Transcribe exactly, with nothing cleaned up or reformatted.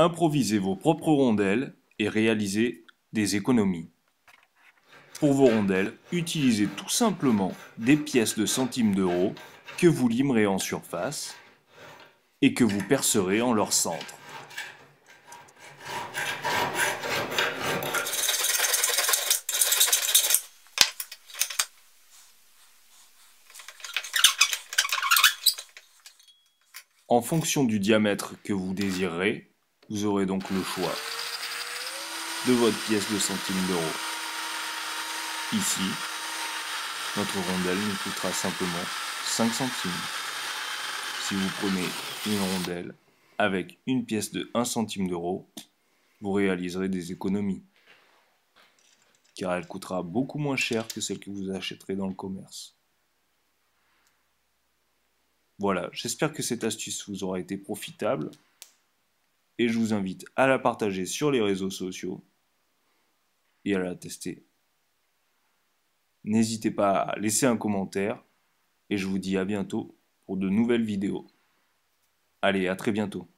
Improvisez vos propres rondelles et réalisez des économies. Pour vos rondelles, utilisez tout simplement des pièces de centimes d'euros que vous limerez en surface et que vous percerez en leur centre. En fonction du diamètre que vous désirez, vous aurez donc le choix de votre pièce de centimes d'euros. Ici, notre rondelle nous coûtera simplement cinq centimes. Si vous prenez une rondelle avec une pièce de un centime d'euro, vous réaliserez des économies, car elle coûtera beaucoup moins cher que celle que vous achèterez dans le commerce. Voilà, j'espère que cette astuce vous aura été profitable et je vous invite à la partager sur les réseaux sociaux et à la tester. N'hésitez pas à laisser un commentaire et je vous dis à bientôt pour de nouvelles vidéos. Allez, à très bientôt.